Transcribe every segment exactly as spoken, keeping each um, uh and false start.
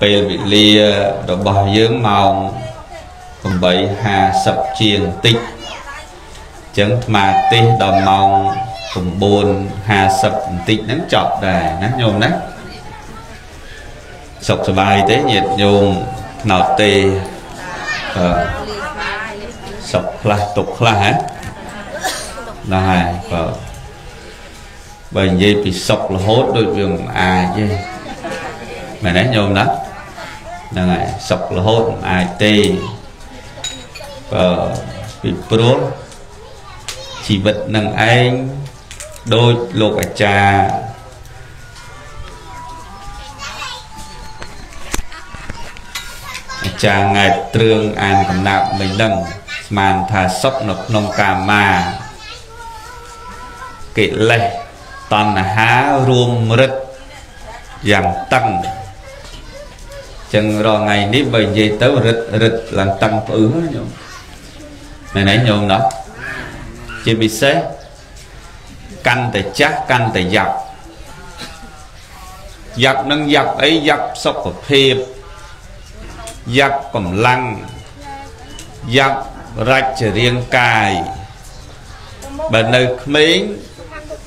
bèo bị lia rồi bỏ dưỡng màu cùng bảy hà sập chiền tích chẳng mà tê đầm màu cùng buồn hà sập tích nắng chọc đài nắng nhôm nắng sọc bài tế nhiệt nhôm nọ tê sọc là tục là hả là hài vợ bởi vì bị sọc là hốt đôi vườn à chứ mày nói nhôm đó là này sọc là hốt ai tê vợ bị pro chỉ vật năng anh đôi lột ở trà trà ngày trường an cầm nạp mình đăng màn thà sóc nộp nông cà mà kệ lệ toàn là há ruộng rất giảm tăng chừng rồi ngày ní bởi gì tới rất rất làm tăng ứng ừ. Mày nãy nhôm đó chỉ bị xế căn tài chắc căn tài dọc dọc nâng dọc ấy dọc sóc của phê dọc cầm lăng dọc rạch riêng cài bà nơi miếng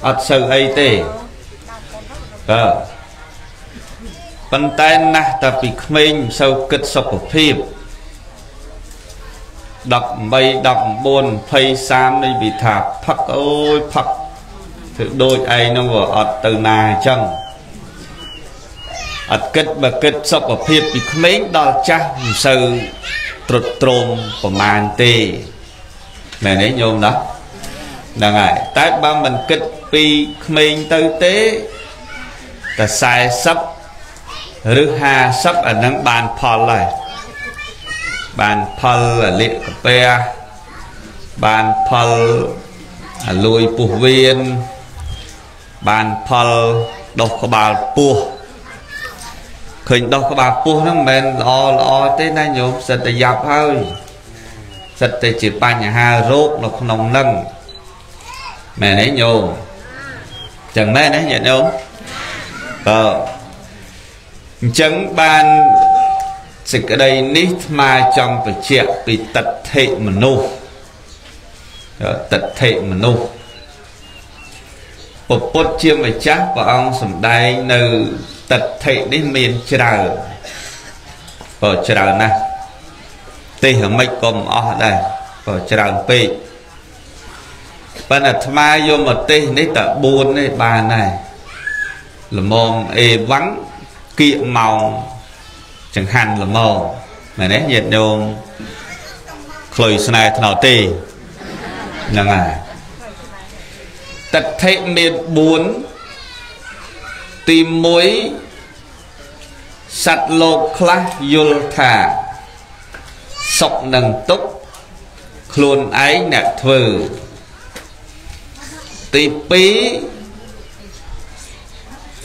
ọt sự ấy tê ờ bần tay nà ta bị mình sâu kết sọc của phim đọc mây đọc buồn phây xám đi bị thả phắc ôi phắc thứ đôi ấy nó vừa ọt từ nà chân ọt kết bà kết sọc của phim bị mình đọc chắc sự trột trồm của màn tê mẹ nấy nhôm đó là ngài tái ba mình kết vì mình tư tế ta sai sắp rư hà sắp ở nắng bàn phò lại bàn phò là liệt cà phê bàn phò là lùi bù viên bàn phò đọc có bà bùa khởi đọc có bà bùa nó mềm lo lo tới nay nhộp sạch để dạp hơi sạch để chỉ ba nhà hà rốt nó không nồng nâng mẹ nấy nhộp chẳng mẹ nấy nhận nhộp ờ chẳng ban dịch ở đây nít mà trong phải chuyện bị tật thệ mà nô tật thệ mà nô một bốt chiêm phải chắc vào ông sầm đai nơi tật thệ đến miền trời vào trời này tây hưởng mạch còn ở đây vào trời tây bạn là tham vô một tê nấy tờ buồn này bà này là mồm ê vắng kiện màu chẳng hạn là màu mà đấy nhiệt độ khởi này thảo tê là ngài tật thế miệt buồn tìm mối sạch lột khá dùl thả sọc nâng túc khuôn ái nạc thờ tí bí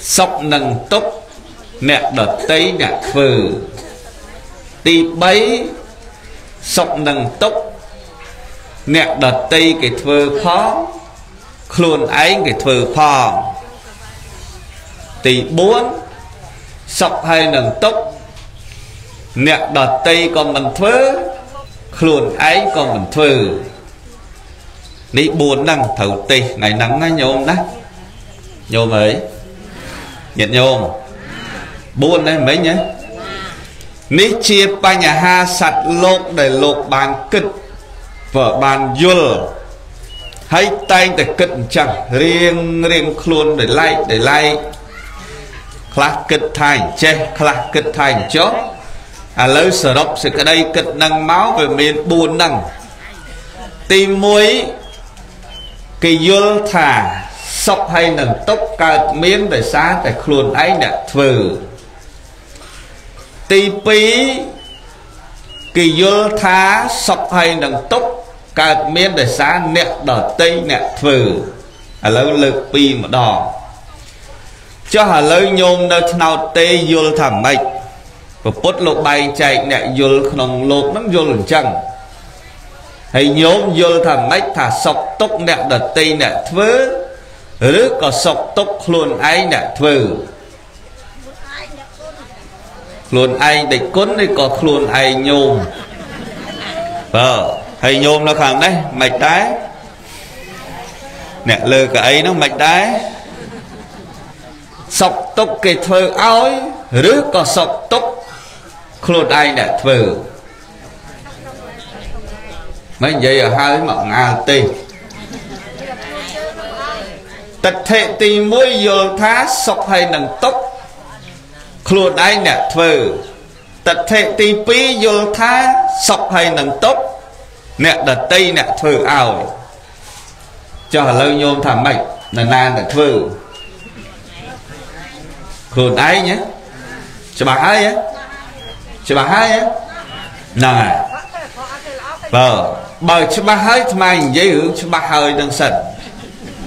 sọc nâng tốc nẹ đợt tây nẹ phừ tí bấy sọc nâng tốc nẹ đợt tây cái phừ khó khuôn ấy cái phừ khó tí bốn sọc hay nâng tốc nẹ đợt tây còn mình phừ khuôn ấy còn mình phừ lý buồn năng thấu tì ngày nắng ngay nhôm đó nhôm ấy nhận nhôm buồn đấy mấy nhé ní chia ba nhà ha sạch lột để lột bàn kịch vợ bàn dùl hay tay để kịch chẳng riêng riêng luôn để lay để lay khá kịch thành che khá kịch thành chốt à lấy sờ đọc sự cái đây kịch năng máu về miền buồn năng tìm muối cái dưa thả sọc hay nằm tốc cạt miếng để xa để khuôn ấy đã thử tí phí cái dưa thả sọc hay nằm tốc cạt miếng để xa nẹt đỏ tây nẹt thử à lâu lực pi mà đỏ cho hà lâu nhôm nơi nào tê dưa thả mạch và bốt lộ bay chạy nẹt dưa nồng lột nắm dưa lần chăng hay nhóm vô thầm mách thả sọc tốc nẹt đợt tây nẹt thơ rứ có sọc tốc luôn ấy nẹt thơ Luôn anh địch cốn thì có luôn anh nhôm. Vâng, hay nhôm nó khẳng đấy, mạch đáy. Nè, lơ cái ấy nó mạch đáy. Sọc tốc cái thơ áo rứ có sọc tốc luôn anh đã thơ. Mấy vậy ở hai mà ngào tì. Tật thệ tì mới dồn thá sọc hay nâng tốc luôn anh đã thơ. Tật thệ tì bí dồn thá sọc hay nâng tốc nè đặt tây nè thử ảo cho lâu nhôm thảm mạch là nan đặt thử khôn ấy nhé cho bà hai á cho bà hai á nè vợ bởi cho bà hai mày dễ hướng cho bà hơi đang sần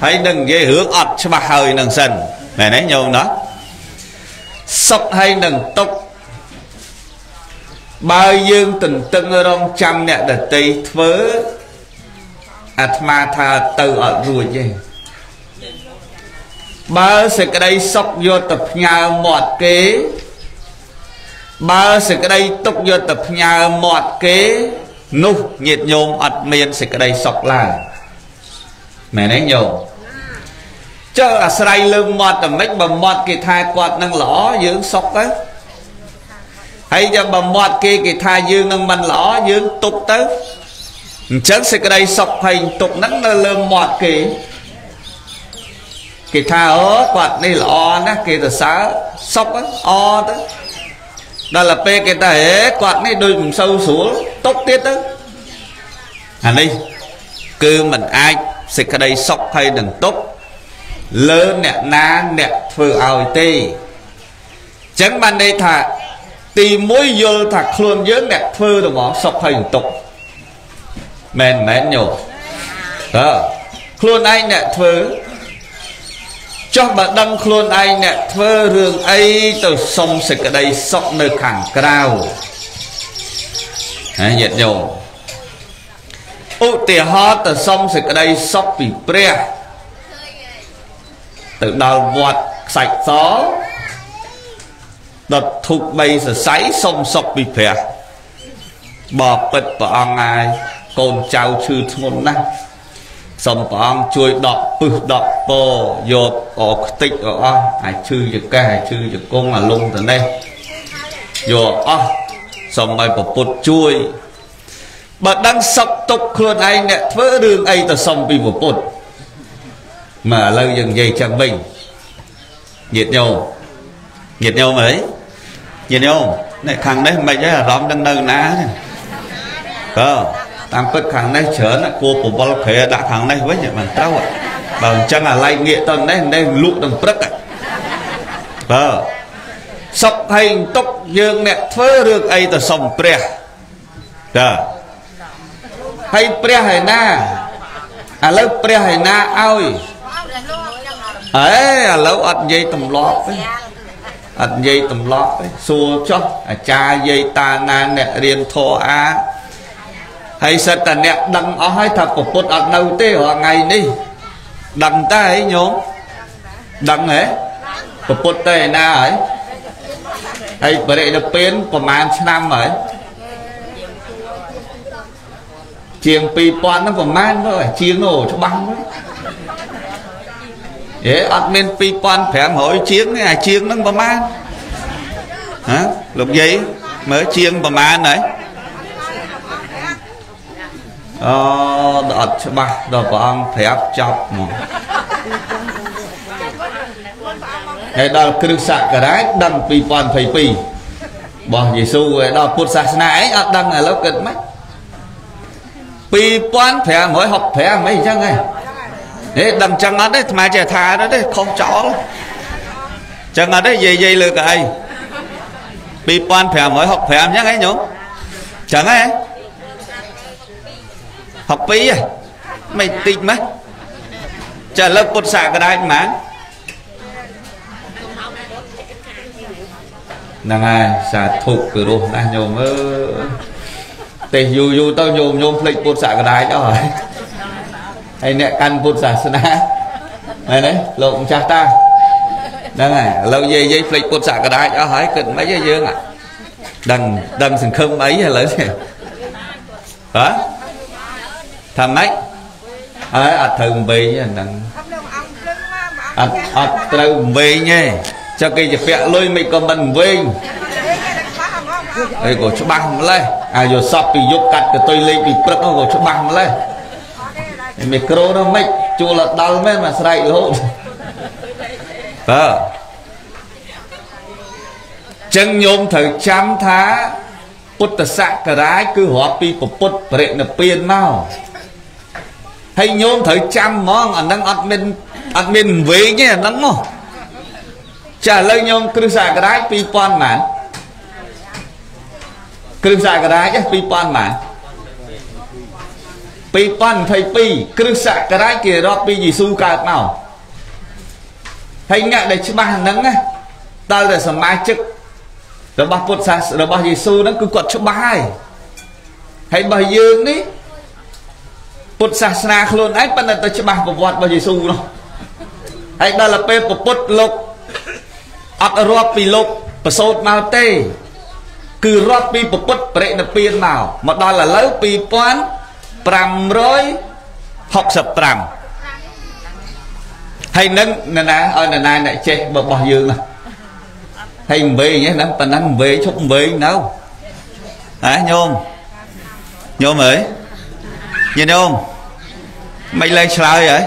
hãy đừng dễ hướng ọt cho bà hơi đang sần này nấy nhôm đó sọc hay đừng tốc bao dương tình tưng ở trong trăm nè đặt tay thớ atma tha từ ở ruồi vậy bao sự cái đây sọc vô tập nhà mọt kế bao sự cái đây tục vô tập nhà mọt kế nu nhiệt nhôm ọt miên sự cái đây sọc là mẹ nói nhiều chứ là say lưng mọt là mấy bà mọt kỳ thai quạt năng lõ dưỡng sọc á hay cho bà mọt kia kì tha dương nâng mình lõ dương tục tới chẳng sẽ cái đây sọc hành tục nắng nó lơm mọt kì kì tha ớ quạt đi là o ná kì là xá sọc á o tới đó là pê kì ta hế quạt này đôi mình sâu xuống tốt tiết tới hả đi cứ mình ai sẽ cái đây sọc hay đừng tốt lơ nẹ ná nẹ phở ảo tì chẳng bàn đây thả tì mối vô thạc luôn dưỡng đẹp phơ đồng bóng sọc hình tục mềm mềm nhổ đó luôn anh đẹp phơ cho bà đăng luôn anh đẹp phơ rường ấy từ sông sực ở đây sọc nơi khẳng cao nhiệt nhổ ụ tìa ho từ sông sực ở đây sọc bị pre từ đào vọt sạch gió đợt thuộc bây giờ sấy xong sọc bị phè bỏ bật bỏ ngài con cháu chư thôn năng xong bỏ ông chui đọc bự đọc bò dột ổ tích ở ai chư giật cái ai chư giật con là lung từ đây dột ó xong mày bỏ bột chui bà đang sọc tục luôn anh nè vỡ đường ấy ta xong bị một bột mà lâu dần dây chẳng bình nhiệt nhau nhiệt nhau mấy nhìn không? Này khẳng đấy mày là rõm đang nâng ná cơ tam bất khẳng đấy chớ là cô của bao khế đã khẳng đấy với những bàn trao ạ bằng chân là lay nghệ tầm đấy đây lụ đằng bất ạ cơ sọc hành tốc dương nẹ phơ được ấy từ sông pre cơ hay pre hay na à lớp pre hay na ao ấy à lâu ọt dây tầm lọt ấy ảnh dây tùm lọt xua cho cha dây ta na nẹ riêng thô á hay sẽ ta nẹ đăng ó hay thật của bột ảnh đầu tê hoặc ngày đi đăng ta ấy nhóm đăng ấy của bột tê na ấy hay bởi đây là bên của màn năm ấy chiêng pi bọn nó của màn thôi chiêng ngồi cho băng ấy dễ ăn men pi quan phèm hỏi chiếng này chiếng nâng bà man hả lục giấy mới chiêng bà man đấy ờ đợt cho bà đợt bà ăn phép chọc mà cái đó cứ sạc cả đấy đăng pi quan phải pi bỏ Giêsu rồi đó phút sạc này ấy đăng là lớp cận mắt pi quan phèm hỏi học phèm mấy chăng này đấy đầm chẳng ngắt đấy mà trẻ thà đó đấy không chó chẳng ngắt đấy dây dây lừa cái bị quan phải mới học phải nhá cái nhúng chẳng ấy học phí à mày tịnh mất trả lớp cột xạ cái đấy mà nàng ai xả thục cửa đồ đang nhôm ơ tê dù dù tao nhôm nhôm lịch cột xạ cái đấy đó rồi hay nè căn bột giả sơn á này đấy lộn cha ta đang này lâu dây dây phịch bột giả cả đại cho hỏi cần mấy dây dương ạ đằng đằng sừng không ấy hay là gì hả thằng ấy ấy à thường bị đằng à à thường bị nha cho cái việc lôi mình còn mình vinh ấy của chú băng lên à rồi sập thì dục cắt cái tôi lên thì bật nó của chú băng lên micro nó mít chua là đau mấy mà sậy luôn đó chân nhôm thử chăm thá Phật sạc rái cứ hóa pi của Phật bệ nạp biên mau hay nhôm thử chăm mong ở năng admin admin về nhé năng mong trả lời nhôm cứ sạc rái pi quan mãn cứ sạc rái nhé pi quan mãn pi quan thầy pi cứ sạc rái kia đó pi gì su cả nào hay nhạc để chứ ba năng á ta là sầm mai chức rồi bà Phật sát rồi bà Giêsu nó cứ quật cho bài hay bà dương đi Phật sát na luôn ấy bên này ta cho bà của Phật bà Giêsu đâu hay đó là pe của Phật lục ắt rọp bị lục và sốt màu tê cứ rọp bị Phật bệ nạp biên màu mà đó là lấy bị quán pram rồi học sập pram hay nâng nè nè ơi nè nè nè chê bà bà dương này hay về nhé nè, ta nắng về chúc về đâu, hả nhôm, nhôm ấy, nhìn nhôm, mày lên xài vậy,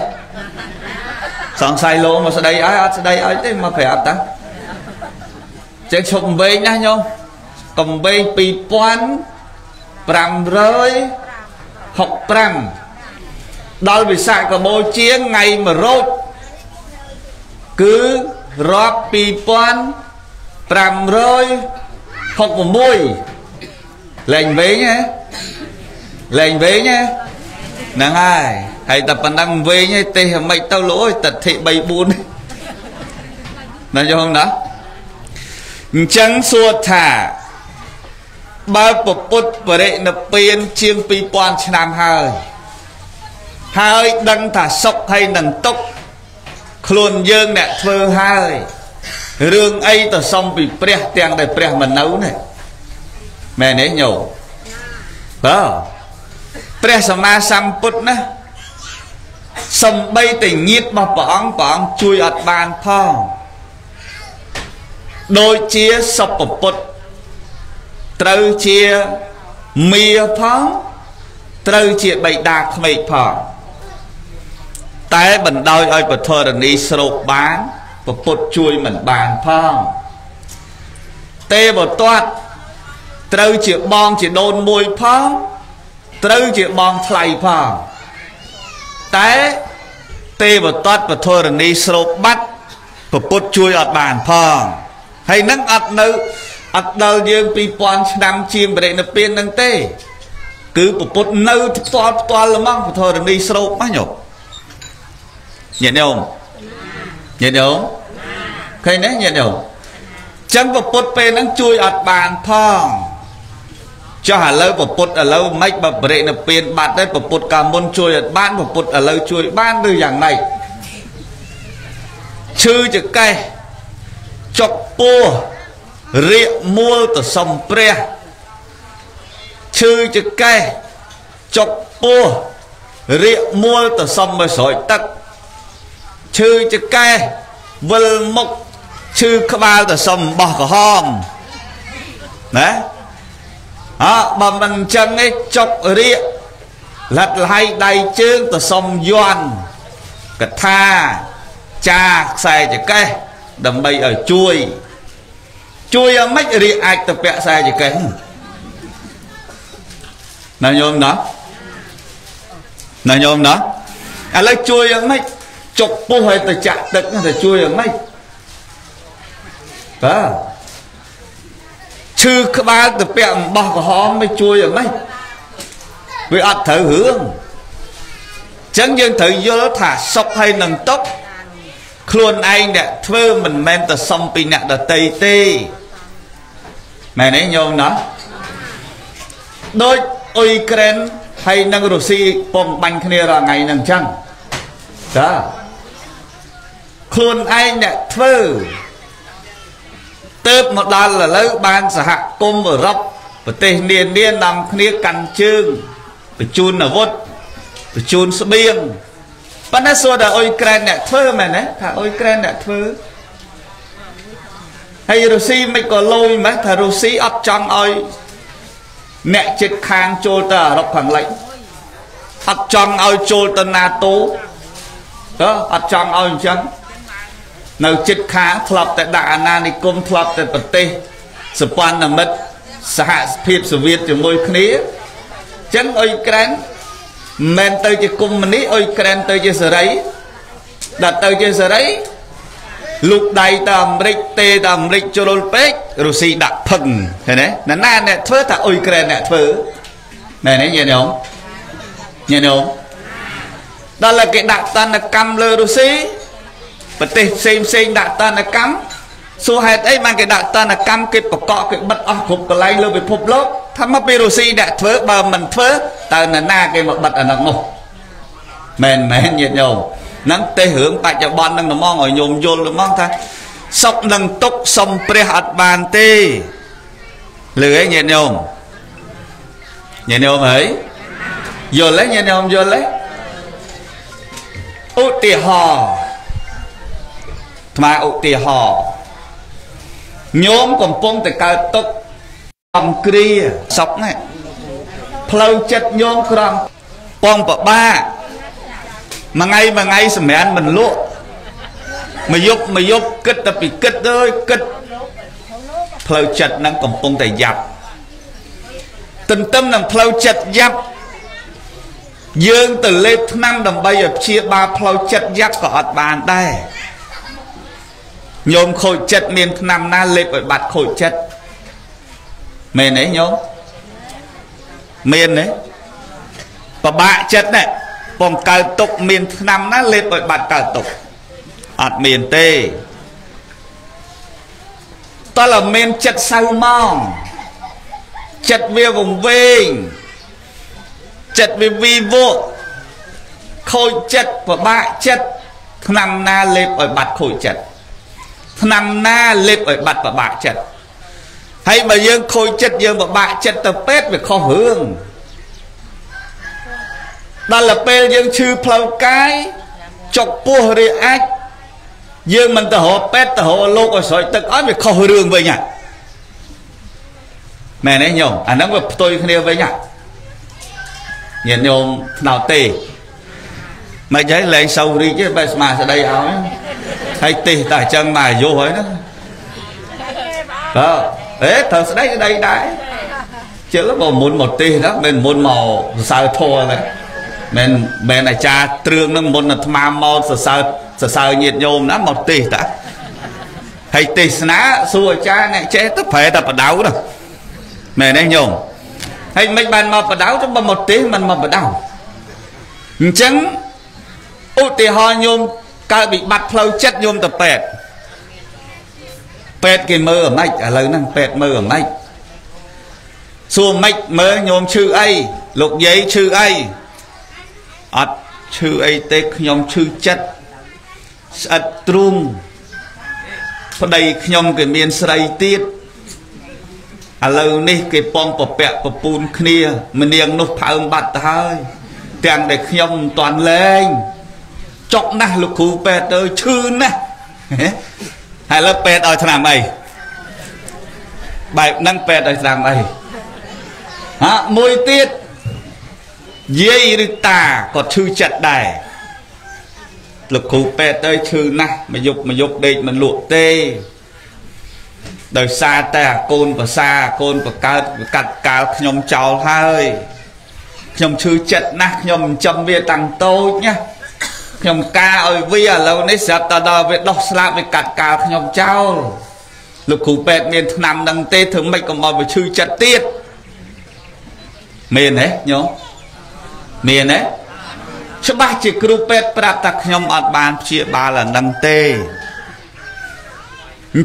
sẵn xài luôn mà sau đây ai ăn sau đây ấy thế mà phải ăn ta, chơi chúc về nhá nhôm, cầm về bị quan, pram rơi, học pram, đau bị sạc cả bôi chia ngày mà rốt, cứ rót bị quan pram rơi học một môi lệnh vế nhé lệnh vế nhé nắng ai hãy tập bản năng vế nhé tê mày tao lỗi tật thị bày buôn nói cho không đó chẳng xua thả ba bộ bút và đệ nập biên chiêng pi quan nam hơi hơi đăng thả sọc hay nần tốc khôn dương nẹ thơ hơi rương ấy ta xong bị preh tiền để preh mà nấu này mẹ nấy nhổ đó preh sama samput nè xong bay tình nhiệt mà bỏng bỏng chui ở bàn phong đôi chia sập bột trâu chia mì phong trâu chia bảy đạc mày phong tay bẩn đôi ơi bật thơ đần đi sâu bán và Phật chui mình bàn phong tê vào toát trâu chịu bong chỉ đôn môi phong trâu chịu bong thay phong té tê vào toát và thôi là đi sâu bắt và Phật chui ở bàn phong hay nâng ập nữ ập đầu dương bị bọn nằm chìm và để nập biên nâng tê cứ của Phật nâu toát toát là mong và thôi là đi sâu bắt nhục nhận thấy không nhận đúng khi nấy nhận đúng chẳng có Phật bê nắng chui ở bàn phong cho hà lâu của Phật ở lâu mấy bà bệ nập biên bạc đấy của Phật cả môn chui ở ban của Phật ở lâu chui ban từ dạng này chư chữ cây chọc bùa rượu mua từ sông pre chư chữ cây chọc bùa rượu mua từ sông mà sỏi tắc chư chữ cây vơ mộc chư khá bao tờ sầm bỏ cả hòm đấy đó bà mình chân ấy chọc rịa lật hay đầy chương tờ sầm doan cả tha cha xe chữ cây đầm bay ở chui chui ở mách rịa ạch tập vẹn xe chữ cây nào nhôm đó nào nhôm đó à lấy chui ở mách chọc bố hơi ta chạm tận là chui ở mấy đó chư các ba từ bẹm bỏ của họ mới chui ở mấy vì ăn thử hướng chẳng dân thử vô thả sọc hay nâng tóc luôn anh đẹp thơ mình men ta xong bị nặng là tây tê mẹ nấy nhau nó đôi Ukraine hay nâng Russia bông bánh kia là ngày nâng chăng đó khôn anh đã thơ tớp một đàn là lâu ban xã hạ cung ở rốc và tên niên niên nằm khía cằn chương và chun ở vốt và chun sơ biên bắt nó xua đã ôi kren nẹ thơ mà nè thả ôi kren nẹ thơ hay rô si mấy có lôi mà thả rô si ấp chăng ôi nẹ chết khang chô ta rốc hoàng lệnh ấp chăng ôi chô ta nà tố đó ấp chăng ôi chăng nào chết khá thập tại đà na này công thập tại bờ tây sập quan là mất xã phiệt sự việt từ ngôi khné chấn ơi kren men tới chỉ cung mình ấy ơi kren tới chỉ sờ đấy đặt tới chỉ sờ đấy lục đại tam lịch tê tam lịch cho đôi pek rồi xì đặt thần thế này nãy nay này thưa thà ơi kren này thưa này này nhìn không nhìn không đó là cái đặt ta là cam lơ rồi xí bất tê xem xem đạn ta là cắm số hạt ấy mang cái đạn ta là cắm cái bọc cọ cái bật ong khục cái lây lên về phục lốp tham mập perosi đã thớ bà mình thớ ta là na cái một bật ở nặng ngục mền mền nhiệt nhầu nắng tê hưởng tại chợ ban đang nằm mong ở nhôm vô được mong tha sọc nâng tốc sông prehat bàn tê lưỡi nhiệt nhôm nhiệt nhôm ấy vô lấy nhiệt nhôm vô lấy ô tì hò mà ụ tì hò nhóm còn phong từ cao tốc cầm kia sọc này lâu chất nhóm cầm phong bờ ba mà ngay mà ngay sầm ăn mình lụa mà giúp mà giúp kết tập bị kết ơi kết lâu chất năng còn phong tài dập tình tâm làm lâu chất dập dương từ lên năm đồng bây giờ chia ba lâu chất dập có hạt bàn đây nhôm khôi chất miền nam na lệ bởi bạt khôi chất miền ấy nhôm miền đấy và bạ chất này còn cờ tục miền nam na lệ bởi bạt cờ tục ở miền tây ta là miền chất sao mong chất về vùng vinh chất về vi vô khôi chất và bạ chất nam na lệ bởi bạt khôi chất nằm na lép ở bạch và bạc chật hay mà dương khôi chất dương và bạc chật tập pet về kho hương đó là pê dương chư plau cái chọc pua rê ách dương mình tờ hồ pet tờ hồ lô ở sỏi tật ớt về kho hương về nhỉ mẹ nói nhom anh nói với tôi kia với nhỉ nhìn nhom nào tê mày giấy lấy sâu đi chứ bây mà sẽ đây áo ấy. Hay tì tại chân mà vô ấy đó đó đấy thật đấy đây đấy chứ lúc mà muốn một tì đó mình muốn màu sao thua này mình mình là cha trương nó muốn là mà màu sợ sao sợ sao nhiệt nhôm nó một tì đã hay tì ná xua cha này chết tất phải tập bật đáo rồi mẹ nên nhôm hay mấy bạn mà bật đáo trong bằng một tí mình mà bật đáo chứng ưu tì ho nhôm cái bị bắt lâu chất nhôm tập pet pet cái mơ ở mạch ở lớn năng pet mơ ở mạch xuồng mạch mơ nhôm chữ ấy lục giấy chữ ấy ọt chữ ấy tê nhôm chữ chất sạch trung ở đây nhôm cái miền sài tiết ở lâu ní cái bom bọc pet bọc bùn kia mình niềng nốt tháo bạt thôi tiền để nhôm toàn lên chọc nè lục khu pet ơi chư nè hay là pet ơi thằng mày bài năng pet ơi thằng mày hả môi tiết dây được tà có chư chặt đài lục khu pet ơi chư nè mà dục mà dục địch mà lụa tê đời xa tà côn và xa côn và cao cắt cao nhom cháu thôi nhom chư chặt nè nhom châm về tăng tôi nhá nhom ca ơi vi à lâu nấy sập ta đo về đọc slap về cắt cào nhom trao lục khu pet miền nam đằng tây thường mấy còn mò về chư chặt tiết miền đấy nhom miền đấy số ba chỉ khu pet prap ta nhom ở bàn chia ba là đằng tây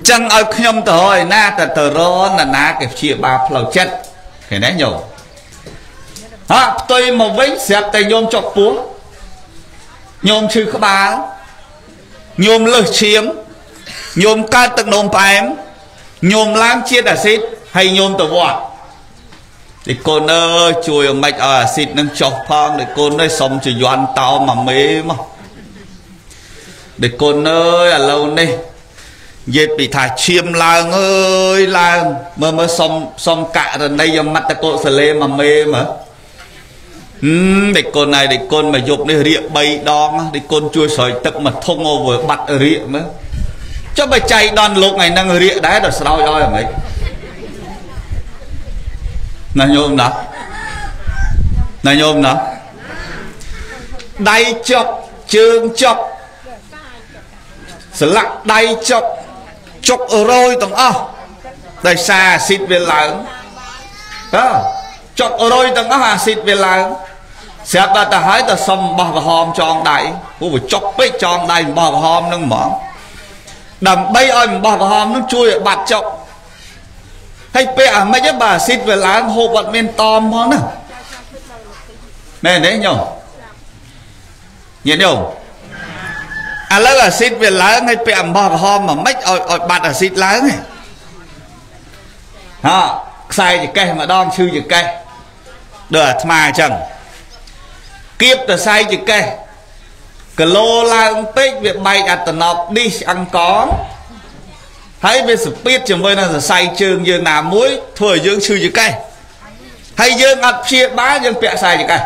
chẳng ở nhom thôi na ta từ đó là na cái chia ba lầu chất thế đấy nhom hả tôi mà vĩnh sập tay nhom chọc búa nhôm chư các bà nhôm lơ chiếm nhôm ca tật nôm em nhôm lang chiết axit hay nhôm tờ vọt thì cô nơ chui ở mạch axit nâng chọc phong để cô nơi sống chỉ doan tao mà mê mà để cô nơi ở lâu này dệt bị thả chiêm lang ơi lang mà mới xong xong cả rồi đây giờ mắt ta cô sẽ lên mà mê mà ừ, để con này để con mà dục để rịa bay đong để con chui sỏi tật mà thông ô vừa bắt rịa nữa cho bà chạy đòn lục ngày năng rịa đá rồi sao rồi mấy là nhôm đó là nhôm đó đay chọc chương chọc sẽ lặng đay chọc chọc ở rồi tổng ơ đây xa xịt về lắng đó chọc ở rồi tổng ơ xịt về lắng sẽ ta ta hãy ta xong bò và hòm tròn đáy cô phải chọc với tròn đáy bò và hòm nâng mỏ đầm bay ơi bò và hòm nó chui ở bạt chọc hay bè mấy cái bà xịt về láng hô bật men tom hóa nè mẹ đấy nhổ nhẹ nhổ à lấy là xịt về láng hay bè bò và hòm mà mấy ơi ơi bạt ở xịt láng này đó sai gì cây mà đom sư gì cây đỡ mà chẳng kiếp từ sai gì cây cái lô lang tích việc bay đặt tận nọc đi ăn có thấy về sự biết chừng với là say trường dương nào muối thừa dương sư gì cây hay dương ngập chia bá dương bẹ sai gì cây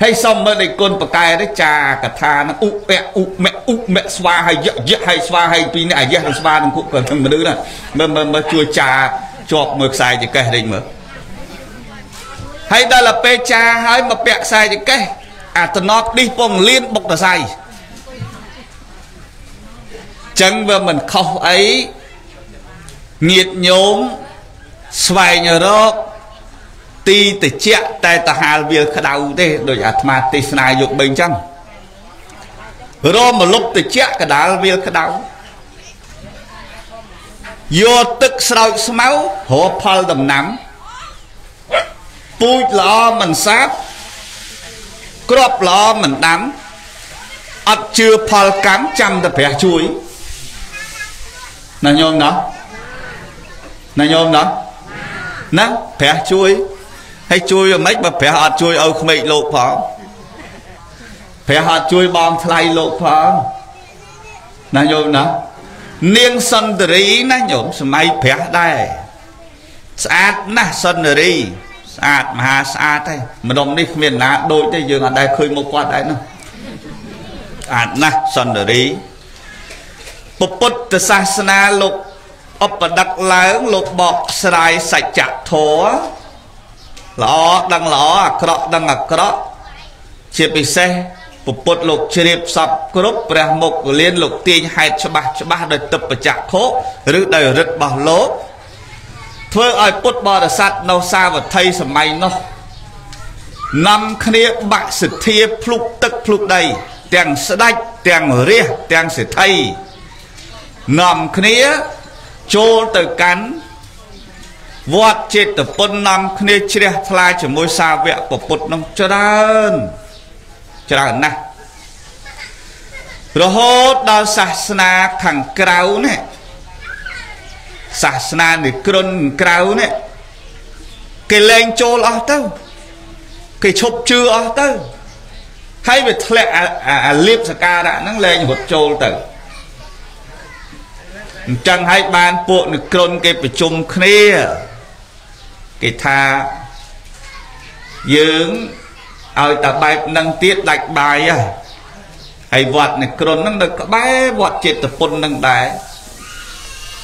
hay xong bên này con bậc cài đấy trà cả tha nó ụ mẹ ụ mẹ ụ mẹ xoa hay dẹt dẹt hay xoa hay pin này dẹt hay xoa nó cũng cần thằng mà đứa này mà mà mà chua trà chọc mực sai gì cây định mà hay đây là pe trà hay mà bẹ sai gì cây à tận nọc đi phong liên bọc là sai chẳng và mình khóc ấy nhiệt nhóm xoay nhờ đó ti tỉ chẹ tay ta hà việc đầu thế rồi mà tỉ này dục bình chăng rồi một lúc tỉ chẹ cả đá việc đầu vô tức sợi máu hổ phal đầm nắm vui lo mình sát crop lo mình đắm ắt chưa phal cám trăm tập bè chuối là nhôm đó là nhôm đó nè bè chuối hay chuối mấy mà bè hạt chuối ông không bị lộ phá bè hạt chuối bom thay lộ phá là nhôm đó niêng sân rì nè nhôm mấy bè đây sát nè sân rì sát mà sát đây mà đồng đi miền là đội đây giờ ở đây khơi một quạt đấy nè à nè sân ở đi bút từ xa xa lục ấp và đặt láng lục bọc xài sạch chặt thố lọ đang lọ cọ đang ngặt cọ chia bị xe bút lục chia sập group ra một liên lục tiên hai cho ba cho ba đời tập và chặt khố rực đời rực bảo lố thôi ai bút bò là sát nâu xa và thay sầm mày nó năm kia bạc sự thiệp phục tức phục đầy tiếng sẽ đạch, tiếng riêng, tiếng sẽ thay nằm khía chôn từ cắn vọt chết từ bốn năm khía chia lại cho môi xa vẹn của bột nông cho đơn cho đơn nè rồi hốt đau sạc sạc thẳng kháu nè sạc sạc thì cơn kháu nè cái lên chôn ở đâu cái chụp chư ở đâu hay việc lệ à liếp sạc ca đã nắng lên một trâu tử chẳng hay ban bộ được con kịp về chung khía cái tha dưỡng ai ta bài năng tiết đạch bài à hay vọt này con năng được bé vọt chết tập phun năng đáy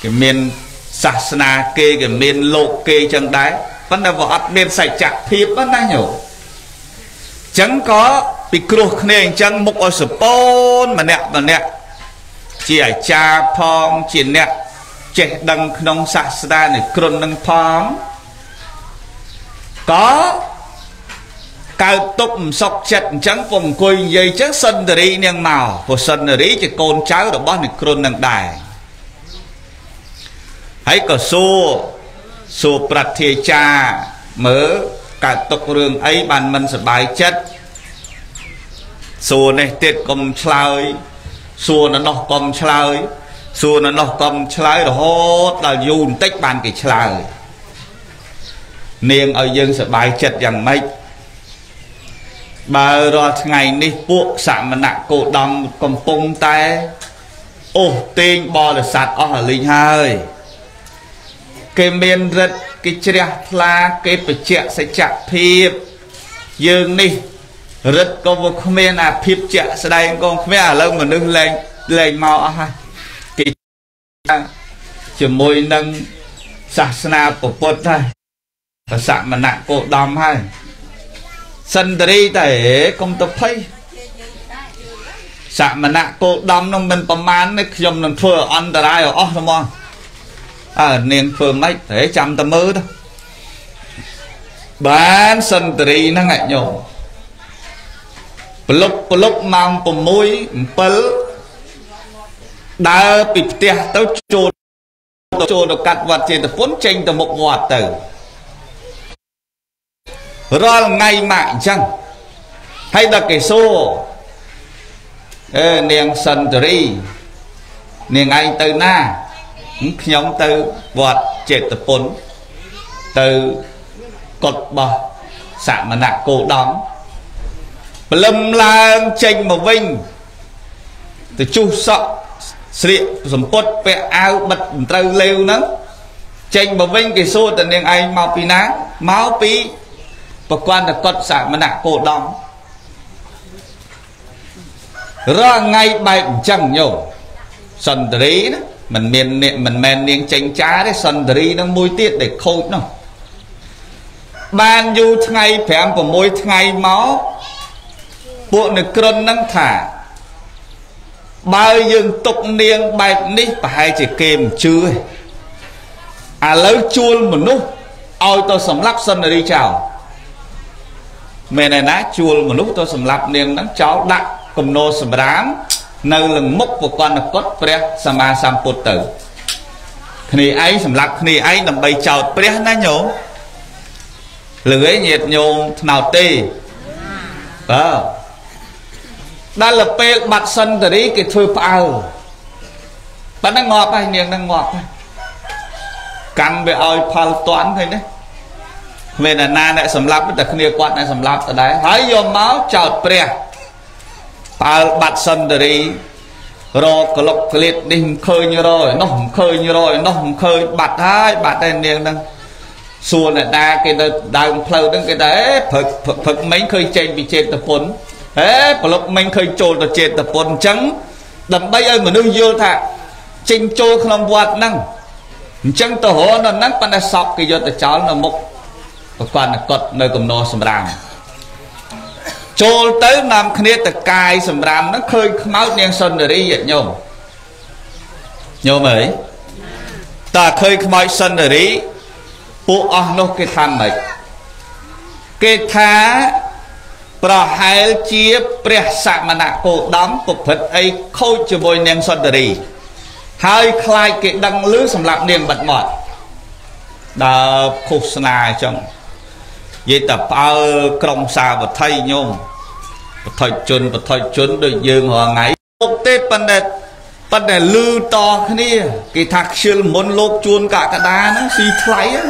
cái miền sạc sna kê cái miền lộ kê chẳng đáy vẫn là vọt miền sạch chạc thiếp vẫn đang nhổ chẳng có bị cột này chẳng một ở spon mà nẹt mà nẹt chỉ ở cha phong chỉ nẹt trẻ đằng nông sạch ra này cột nâng phong có cao tụng sọc chặt trắng vòng quỳ dây chắc sân rồi nương màu của sân rồi chỉ con cháu đó bác này cột nâng đài hãy có số số bạc thì cha mở cả tộc rừng ấy bàn mình sẽ bài chất xua này tiết cầm chơi xua nó nó cầm chơi xua nó nó cầm cháy rồi hốt là dùng tích bàn cái cháy nên ở dân sẽ bài chật rằng mấy bà rồi ngày này buộc sẵn mà nạc cổ đâm cầm bông tay ô tên bò là sạch ở linh hơi cái miền rất cái trẻ là cái bật trẻ sẽ chạc thiệp dương đi rất có một miền là thiệp trẻ sẽ đây con mẹ à lâu mà nâng lên lên màu ha cái chỉ môi nâng sạc sạc của bột thôi và sạc mà nặng cổ đom hay sân đi để công tập thấy sạc mà nặng cổ đom nó mình bấm mán nó dùm nó thừa ăn ta ra rồi đúng không à nên phương mấy thế chăm ta mơ đó bán sân tì nó ngại nhổ lúc lúc mang của mũi bớt đã bị tiệt tao chôn tao được cắt vật thì tao phốn tranh tao một hoạt tử rồi ngay mạng chăng hay là cái số ê nên sân tì nên anh từ na nhóm từ vọt chết tập bốn từ cột bò xả mà nạc cổ đóng lâm lan chênh mà vinh từ chu sọ sịa dùm bốt vẹ áo bật trâu lêu nắng chênh mà vinh cái xô tần đen anh mau pí ná máu pí và quan là cột xả mà nạc cổ đóng ra ngay bệnh chẳng nhổ sần đấy đó mình men mình men niên chanh chá đấy sần thì nó môi tiết để khôi nó ban du ngày phèm của môi ngày máu bộ được cơn năng thả bao dương tục niên bạch đi và hai chỉ kèm chưa à lấy chuông một lúc ôi tôi sầm lắp sân đi chào mẹ này ná chuông một lúc tôi sầm lắp niên nắng cháu đặng cùng nô sầm đám nơi lần mốc của con là cốt pre sama samput tử thì ấy sầm lặc thì ấy nằm bày chào pre nó nhổ lưỡi nhiệt nhôm nào tê đó đây là pe mặt sân từ đấy cái thôi bao bạn đang ngọt hay niềng đang ngọt cắn về oi phao toán thế đấy về là na lại sầm lặc tất cả kia quạt lại sầm lặc ở đấy hãy dòm máu chào pre bát sân đấy rồi có lộc liệt đi khơi như rồi nó không khơi như rồi nó không khơi bát hai bát đen đen đang xua này đa cái đào phơi đứng cái đấy phật phật mấy khơi trên bị trên tập phun thế có lộc mấy khơi trồn tập trên tập phun trắng đầm bay ơi mà nương vô thà trên trôi không vượt năng trắng tờ hồ nó nắng pan đã sọc cái giờ tờ cháu nó mục còn là cột nơi cầm nô sầm đàm chôn tới làm khné từ cài sầm ram nó khơi máu đen sân rồi đi vậy nhôm nhôm ấy ta khơi máu sân rồi đi bộ ăn nó cái tham này cái thá bỏ hai chiếc bẹt sạc mà nạ cổ đóng cục thịt ấy khôi chừa bồi đen sân rồi đi hai khai cái đăng lưới sầm lạp đen bật mọt đập khúc na trong vậy tập ao trong xa và thay nhôm thời chuẩn và thời chuẩn được dương hòa ngày một tết ban đêm ban đêm lư to cái này cái thạc xương muốn lột chuôn cả cả đá nó xì thái á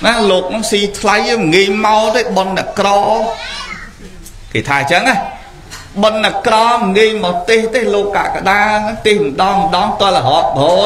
nó lột nó xì thái nghi mau đấy bọn là cỏ cái thai trắng á bọn là cỏ nghi một tê tê lột cả cả đá tê đong đong to là họ thôi